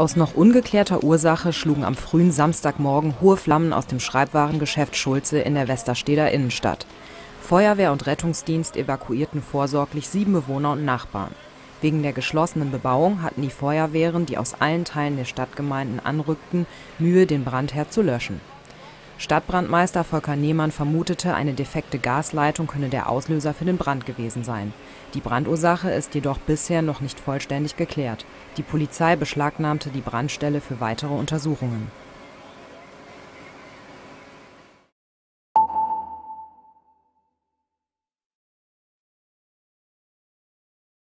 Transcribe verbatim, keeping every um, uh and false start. Aus noch ungeklärter Ursache schlugen am frühen Samstagmorgen hohe Flammen aus dem Schreibwarengeschäft Schulze in der Westersteder Innenstadt. Feuerwehr und Rettungsdienst evakuierten vorsorglich sieben Bewohner und Nachbarn. Wegen der geschlossenen Bebauung hatten die Feuerwehren, die aus allen Teilen der Stadtgemeinden anrückten, Mühe, den Brandherd zu löschen. Stadtbrandmeister Volker Nehmann vermutete, eine defekte Gasleitung könne der Auslöser für den Brand gewesen sein. Die Brandursache ist jedoch bisher noch nicht vollständig geklärt. Die Polizei beschlagnahmte die Brandstelle für weitere Untersuchungen.